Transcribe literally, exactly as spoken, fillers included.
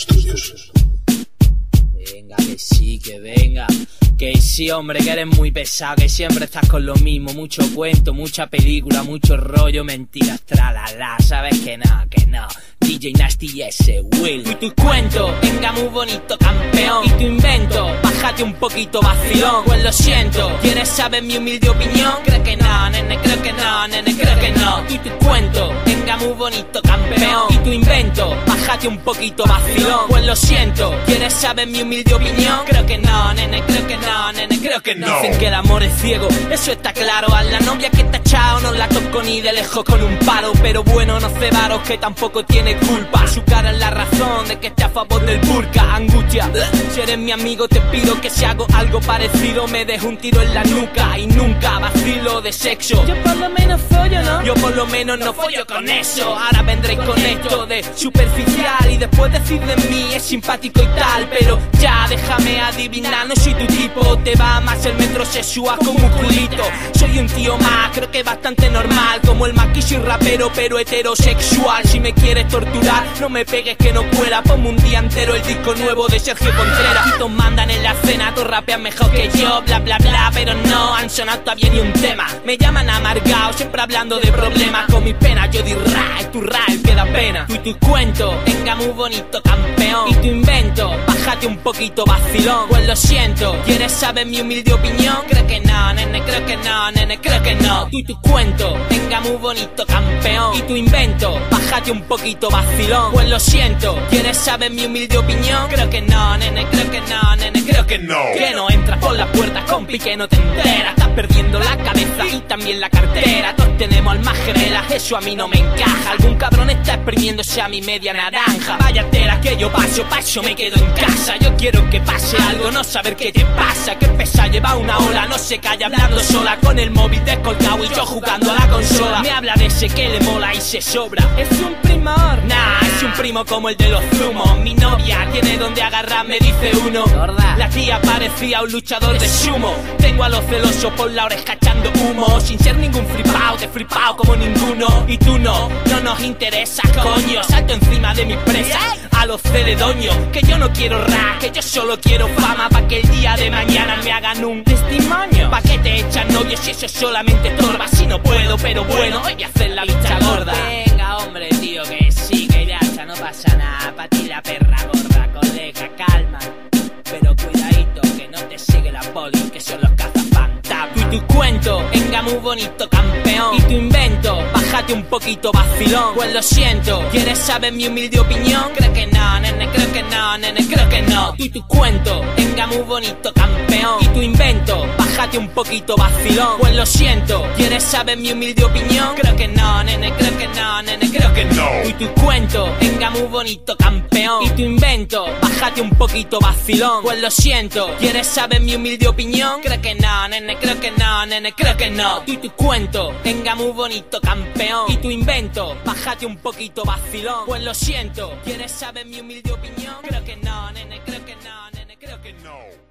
estudios. Venga, que sí, que venga. Que sí, hombre, que eres muy pesado, que siempre estás con lo mismo. Mucho cuento, mucha película, mucho rollo, mentiras, tralala. Sabes que no, que no. D J Nasty S, Will. Y tus cuentos, venga muy bonito, campeón. Y tu invento, bájate un poquito, vacilón. Pues lo siento, ¿quieres saber mi humilde opinión? Creo que no, nene, creo que no, nene, creo que no. Y tus cuentos, venga muy bonito, campeón. Y tu invento, bájate un poquito, vacilón. Pues lo siento, ¿quieres saber mi humilde opinión? Creo que no, nene, creo que no. No, nene, creo que no. Dicen que el amor es ciego, eso está claro. A la novia que está echado no la toco ni de lejos con un palo. Pero bueno, no cebaros que tampoco tiene culpa. Su cara es la razón de que esté a favor del burka. Angustia, si eres mi amigo te pido que si hago algo parecido me dejo un tiro en la nuca. Y nunca vacilo de sexo. Yo por lo menos follo, ¿no? Yo por lo menos no follo con eso. Ahora vendréis con esto de superficial y después decir de mí es simpático y tal. Pero ya déjame adivinar, no soy tu tipo. Te va más el metrosexual con musculito. Soy un tío más, creo que bastante normal. Como el maquillo y rapero, pero heterosexual. Si me quieres torturar, no me pegues que no cuela. Ponme un día entero el disco nuevo de Sergio Contreras. Y todos mandan en la cena, todos rapean mejor que yo. Bla bla bla, pero no han sonado todavía ni un tema. Me llaman amargado, siempre hablando de problemas. Con mis penas yo di ray, tu ray que da pena. Tú y tus cuentos, venga muy bonito campeón. Y tu invento, bájate un poquito vacilón. Pues lo siento, ¿quieres saber mi humilde opinión? Creo que no, nene, creo que no, nene, creo que no. Tú y tu cuento, venga muy bonito, campeón. Y tu invento, bájate un poquito, vacilón. Pues lo siento, ¿quieres saber mi humilde opinión? Creo que no, nene, creo que no, nene, creo que no. Que no entras por las puertas, compi, que no te enteras. Estás perdiendo la cabeza y también la cartera. Todos tenemos almas gemelas, eso a mí no me encaja. Algún cabrón está exprimiéndose a mi media naranja. Vaya tela que yo paso, paso, me quedo en casa. Yo quiero que pase algo, no saber qué te pasa. Que pesa, lleva una ola, no se calla hablando sola. Con el móvil descolgado y yo jugando a la consola. Me habla de ese que le mola y se sobra. Es un primor, nah, es un primo como el de los zumos. Mi novia tiene donde agarrar, me dice uno. La tía parecía un luchador de sumo. Tengo a los celosos por la oreja echando humo. Sin ser ningún flipao, te flipao como ninguno. Y tú no, no nos interesas, coño. Salto encima de mis presas, a los ceredoños. Que yo no quiero rap, que yo solo quiero fama. Pa' que el día de mañana mañana me hagan un testimonio. ¿Pa' qué te echan novios si eso solamente torba? Si no puedo, pero bueno, voy a hacer la vista gorda. Venga, hombre, tío, que sí, que ya está, no pasa nada. Pa' ti la perra gorda, colega, calma. Pero cuidadito, que no te sigue la poli, que son los cazafantasmas. Tú y tu cuento, venga muy bonito, campeón. Y tu invento, bájate un poquito, vacilón. Pues lo siento, ¿quieres saber mi humilde opinión? Creo que no, nene, creo que no, nene, creo que no. Tú y tu cuento, venga muy bonito, campeón. Y tu invento, bájate un poquito, vacilón. Pues lo siento, ¿quieres saber mi humilde opinión? Creo que no, nene, creo que no, nene, creo que no. Tú y tu cuento, venga muy bonito, campeón. Y tu invento, bájate un poquito, vacilón. Pues lo siento, ¿quieres saber mi humilde opinión? Creo que no, nene, creo que no, nene, creo que no. Tú y tu cuento, venga muy bonito, campeón. Y tu invento, bájate un poquito, vacilón. Pues lo siento, ¿quieres saber mi humilde opinión? Creo que no, nene, creo que no, nene, creo que no.